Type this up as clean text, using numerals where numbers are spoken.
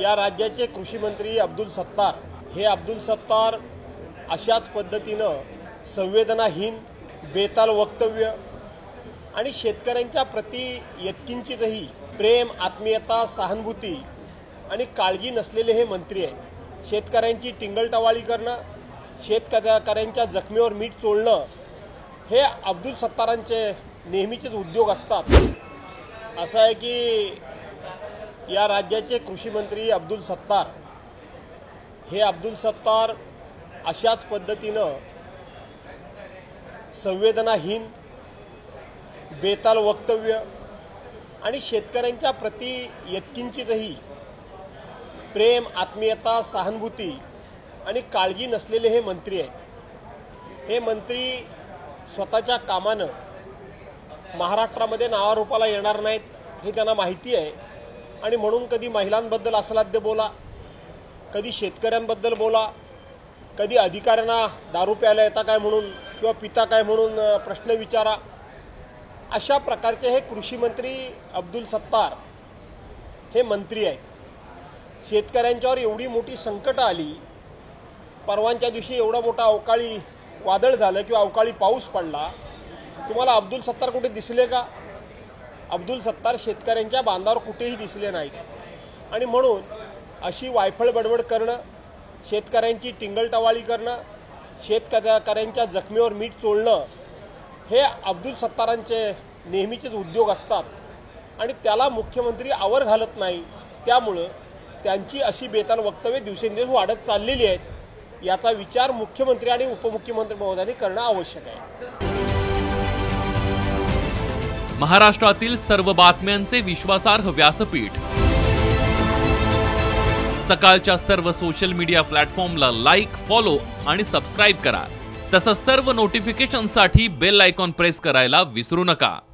या राज्याचे कृषी मंत्री अब्दुल सत्तार अशाच पद्धतीनं संवेदनाहीन बेताल वक्तव्य आणि शेतकऱ्यांच्या प्रति यत्किंचितही प्रेम, आत्मीयता, सहानुभूती आणि काळजी नसलेले हे मंत्री आहेत। शेतकऱ्यांची टिंगलटवाळी करणं, शेतकऱ्यांच्या जखमेवर मीठ चोळणं हे अब्दुल सत्तारांचे नेहमीचेच उद्योग असतात। असं आहे की या राज्याचे कृषी मंत्री अब्दुल सत्तार अशाच पद्धतीनं संवेदनाहीन बेताल वक्तव्य आणि शेतकऱ्यांच्या प्रति यत्किंचितही प्रेम, आत्मीयता, सहानुभूती आणि काळजी नसलेले हे मंत्री आहेत। हे मंत्री स्वतःच्या कामानं महाराष्ट्रामध्ये नावारूपाला येणार नाहीत हे त्यांना माहिती आहे आणि म्हणून कधी महिलांबद्दल असलाध्य बोला, कधी शेतकऱ्यांबद्दल बोला, कधी अधिकाऱ्यांना दारू प्यायला येता काय म्हणून किंवा पिता काय म्हणून प्रश्न विचारा। अशा प्रकारचे हे कृषी मंत्री अब्दुल सत्तार हे मंत्री आहेत। शेतकऱ्यांच्यावर एवढी मोठी संकट आली, परवांच्या दिवशी एवढा मोठा अवकाळी वादळ झालं किंवा अवकाळी पाऊस पडला, तुम्हाला अब्दुल सत्तार कुठे दिसले का? अब्दुल सत्तार शेतकऱ्यांच्या बांधावर कुठेही दिसले नाहीत आणि म्हणून अशी वायफळ बडबड करणं, शेतकऱ्यांची टिंगलटवाळी करणं, शेतकऱ्यांच्या जखमेवर मीठ चोळणं हे अब्दुल सत्तारांचे नेहमीचेच उद्योग असतात आणि त्याला मुख्यमंत्री आवर घालत नाही। त्यामुळं त्यांची अशी बेताल वक्तव्य दिवसेंदिवस वाढत चाललेली आहेत। याचा विचार मुख्यमंत्री आणि उपमुख्यमंत्री महोदयांनी करणं आवश्यक आहे। महाराष्ट्रातील सर्व बातम्यांचे विश्वासार्ह व्यासपीठ, सकाळच्या सर्व सोशल मीडिया प्लॅटफॉर्मला लाईक, फॉलो आणि सबस्क्राईब करा। तसंच सर्व नोटिफिकेशनसाठी बेल आयकॉन प्रेस करायला विसरू नका।